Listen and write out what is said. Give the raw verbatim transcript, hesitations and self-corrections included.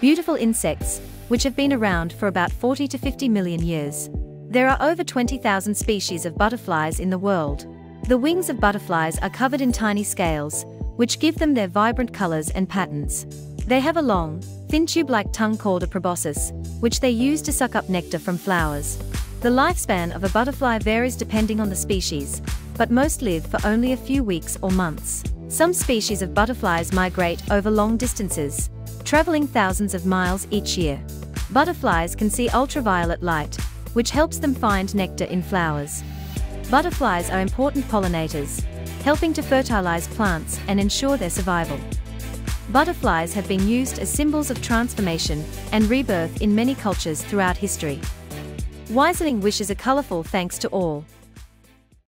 Beautiful insects, which have been around for about forty to fifty million years. There are over twenty thousand species of butterflies in the world. The wings of butterflies are covered in tiny scales, which give them their vibrant colors and patterns. They have a long, thin tube-like tongue called a proboscis, which they use to suck up nectar from flowers. The lifespan of a butterfly varies depending on the species, but most live for only a few weeks or months. Some species of butterflies migrate over long distances, traveling thousands of miles each year. Butterflies can see ultraviolet light, which helps them find nectar in flowers. Butterflies are important pollinators, helping to fertilize plants and ensure their survival. Butterflies have been used as symbols of transformation and rebirth in many cultures throughout history. WiseRing wishes a colorful thanks to all.